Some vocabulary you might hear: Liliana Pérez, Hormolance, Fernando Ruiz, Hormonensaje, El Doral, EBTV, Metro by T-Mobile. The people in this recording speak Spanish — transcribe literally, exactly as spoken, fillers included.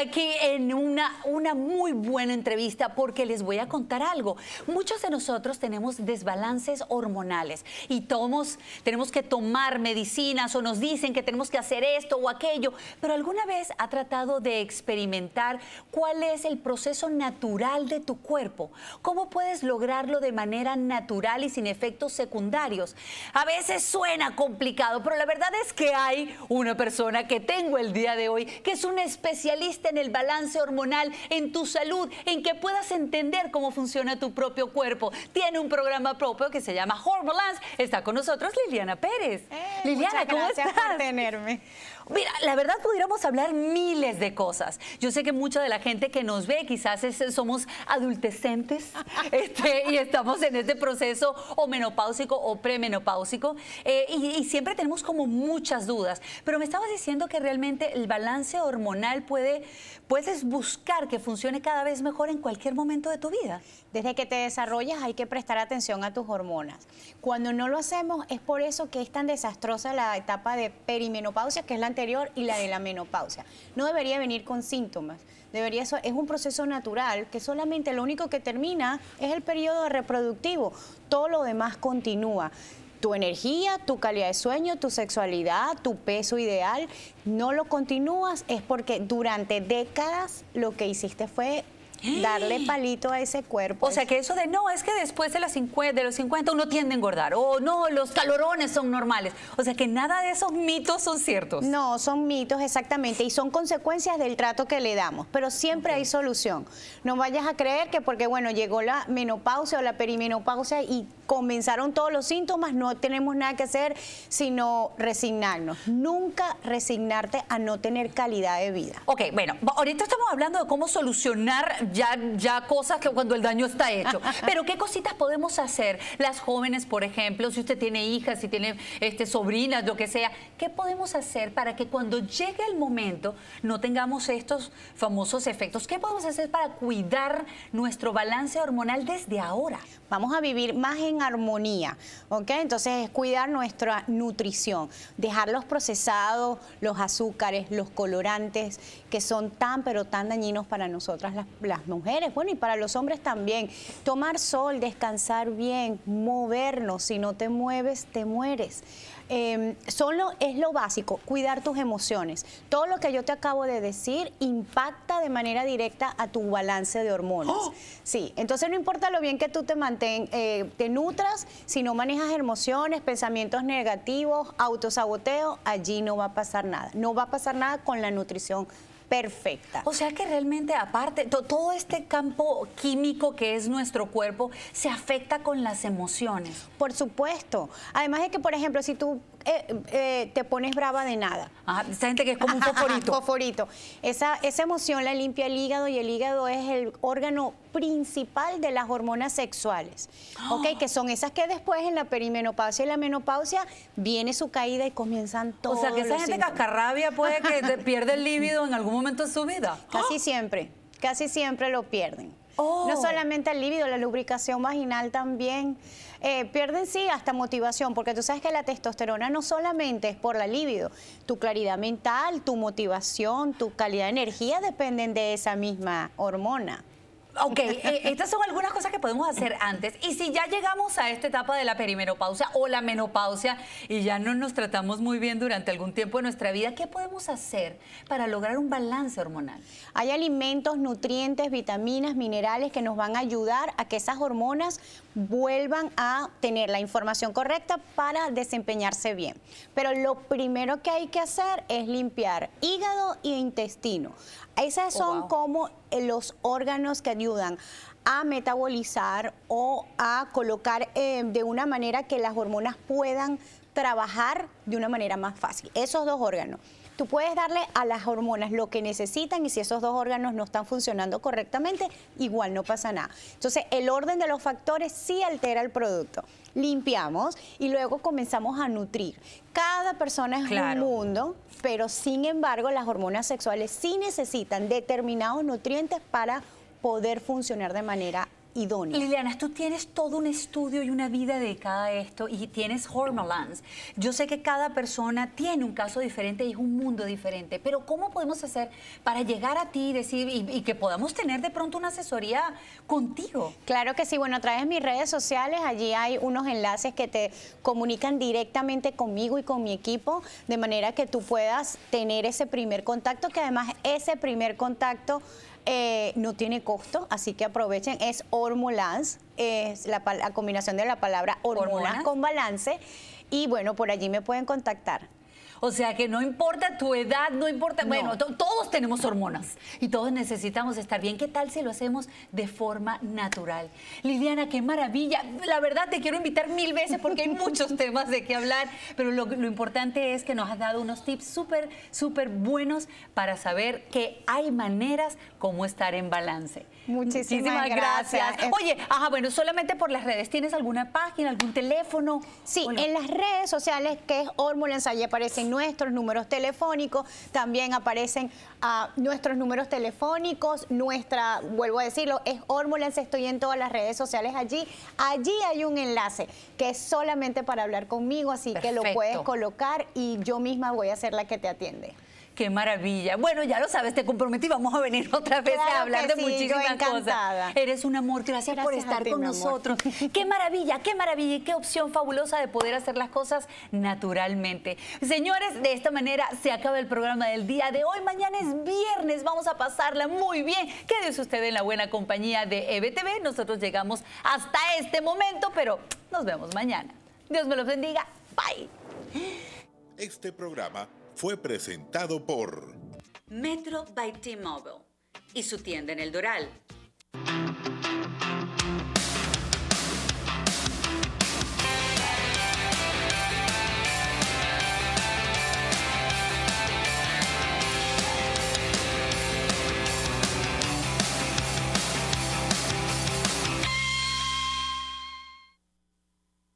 aquí en una, una muy buena entrevista porque les voy a contar algo. Muchos de nosotros tenemos desbalances hormonales y tomos, tenemos que tomar medicinas o nos dicen que tenemos que hacer esto o aquello, pero ¿alguna vez ha tratado de experimentar cuál es el proceso natural de tu cuerpo? ¿Cómo puedes lograrlo de manera natural y sin efectos secundarios? A veces suena complicado, pero la verdad es que hay una persona que tengo el día de hoy que es un especialista en el balance hormonal, en tu salud, en que puedas entender cómo funciona tu propio cuerpo. Tiene un programa propio que se llama Hormolance. Está con nosotros Liliana Pérez. Eh, Liliana, ¿cómo estás? Muchas gracias por tenerme. Mira, la verdad pudiéramos hablar miles de cosas. Yo sé que mucha de la gente que nos ve quizás es, somos adultescentes este, y estamos en este proceso o menopáusico o premenopáusico eh, y, y siempre tenemos como muchas dudas. Pero me estabas diciendo que realmente el balance hormonal puede, puedes buscar que funcione cada vez mejor en cualquier momento de tu vida. Desde que te desarrollas hay que prestar atención a tus hormonas. Cuando no lo hacemos es por eso que es tan desastrosa la etapa de perimenopausia, que es la anterior y la de la menopausia. No debería venir con síntomas. Debería, es un proceso natural que solamente lo único que termina es el periodo reproductivo. Todo lo demás continúa. Tu energía, tu calidad de sueño, tu sexualidad, tu peso ideal, no lo continúas es porque durante décadas lo que hiciste fue darle palito a ese cuerpo. O sea, que eso de no, es que después de, las cincuenta, de los cincuenta uno tiende a engordar. O no, los calorones son normales. O sea, que nada de esos mitos son ciertos. No, son mitos, exactamente. Y son consecuencias del trato que le damos. Pero siempre okay. hay solución. No vayas a creer que porque, bueno, llegó la menopausia o la perimenopausia y comenzaron todos los síntomas, no tenemos nada que hacer sino resignarnos. Nunca resignarte a no tener calidad de vida. Ok, bueno, ahorita estamos hablando de cómo solucionar Ya, ya cosas que cuando el daño está hecho. Pero ¿qué cositas podemos hacer? Las jóvenes, por ejemplo, si usted tiene hijas, si tiene este, sobrinas, lo que sea, ¿qué podemos hacer para que cuando llegue el momento no tengamos estos famosos efectos? ¿Qué podemos hacer para cuidar nuestro balance hormonal desde ahora? Vamos a vivir más en armonía, ¿ok? Entonces es cuidar nuestra nutrición, dejar los procesados, los azúcares, los colorantes, que son tan, pero tan dañinos para nosotras las, las mujeres, bueno, y para los hombres también. Tomar sol, descansar bien, movernos. Si no te mueves, te mueres. Eh, solo es lo básico, cuidar tus emociones. Todo lo que yo te acabo de decir impacta de manera directa a tu balance de hormonas. ¡Oh! Sí, entonces no importa lo bien que tú te mantén, eh, te nutras, si no manejas emociones, pensamientos negativos, autosaboteo, allí no va a pasar nada. No va a pasar nada con la nutrición perfecta. O sea que realmente aparte, to, todo este campo químico que es nuestro cuerpo se afecta con las emociones. Por supuesto. Además de que, por ejemplo, si tú eh, eh, te pones brava de nada. Ajá, esa gente que es como un fosforito. Fosforito. Esa, esa emoción la limpia el hígado y el hígado es el órgano principal de las hormonas sexuales. Oh. ¿Ok? Que son esas que después en la perimenopausia y la menopausia viene su caída y comienzan todos. O sea que esa gente síntomas. Cascarrabia puede que te pierda el líbido en algún momento. momento de su vida. Casi ¡Oh! siempre, casi siempre lo pierden. Oh. No solamente el líbido, la lubricación vaginal también. Eh, pierden, sí, hasta motivación, porque tú sabes que la testosterona no solamente es por la libido. Tu claridad mental, tu motivación, tu calidad de energía dependen de esa misma hormona. Ok, eh, estas son algunas cosas que podemos hacer antes. Y si ya llegamos a esta etapa de la perimenopausia o la menopausia y ya no nos tratamos muy bien durante algún tiempo de nuestra vida, ¿qué podemos hacer para lograr un balance hormonal? Hay alimentos, nutrientes, vitaminas, minerales que nos van a ayudar a que esas hormonas vuelvan a tener la información correcta para desempeñarse bien. Pero lo primero que hay que hacer es limpiar hígado e intestino. Esas son oh, wow. como los órganos que ayudan a metabolizar o a colocar eh, de una manera que las hormonas puedan trabajar de una manera más fácil. Esos dos órganos. Tú puedes darle a las hormonas lo que necesitan y si esos dos órganos no están funcionando correctamente, igual no pasa nada. Entonces, el orden de los factores sí altera el producto. Limpiamos y luego comenzamos a nutrir. Cada persona es claro. un mundo, pero sin embargo, las hormonas sexuales sí necesitan determinados nutrientes para poder funcionar de manera idónea. Liliana, tú tienes todo un estudio y una vida dedicada a esto y tienes Hormolance. Yo sé que cada persona tiene un caso diferente y es un mundo diferente, pero ¿cómo podemos hacer para llegar a ti y decir y, y que podamos tener de pronto una asesoría contigo? Claro que sí. Bueno, a través de mis redes sociales, allí hay unos enlaces que te comunican directamente conmigo y con mi equipo, de manera que tú puedas tener ese primer contacto, que además ese primer contacto Eh, no tiene costo, así que aprovechen. Es Hormolance, es la, la combinación de la palabra hormonas, hormonas con balance, y bueno, por allí me pueden contactar. O sea que no importa tu edad, no importa... No. Bueno, todos tenemos hormonas y todos necesitamos estar bien. ¿Qué tal si lo hacemos de forma natural? Liliana, qué maravilla. La verdad, te quiero invitar mil veces porque hay muchos temas de qué hablar, pero lo, lo importante es que nos has dado unos tips súper, súper buenos para saber que hay maneras como estar en balance. Muchísimas, Muchísimas gracias. gracias. Oye, ajá, bueno, solamente por las redes. ¿Tienes alguna página, algún teléfono? Sí, no? En las redes sociales, que es Hormonensaje, aparecen nuestros números telefónicos, también aparecen uh, nuestros números telefónicos, nuestra, vuelvo a decirlo, es Hormolance, estoy en todas las redes sociales allí. Allí hay un enlace que es solamente para hablar conmigo, así Perfecto. Que lo puedes colocar y yo misma voy a ser la que te atiende. ¡Qué maravilla! Bueno, ya lo sabes, te comprometí, vamos a venir otra vez claro a hablar de sí, muchísimas cosas. Eres un amor, gracias, gracias por estar ti, con nosotros. ¡Qué maravilla, qué maravilla y qué opción fabulosa de poder hacer las cosas naturalmente! Señores, de esta manera se acaba el programa del día de hoy. Mañana es viernes, vamos a pasarla muy bien. Quédese usted en la buena compañía de E B T V. Nosotros llegamos hasta este momento, pero nos vemos mañana. Dios me los bendiga. Bye. Este programa fue presentado por Metro by T-Mobile y su tienda en El Doral.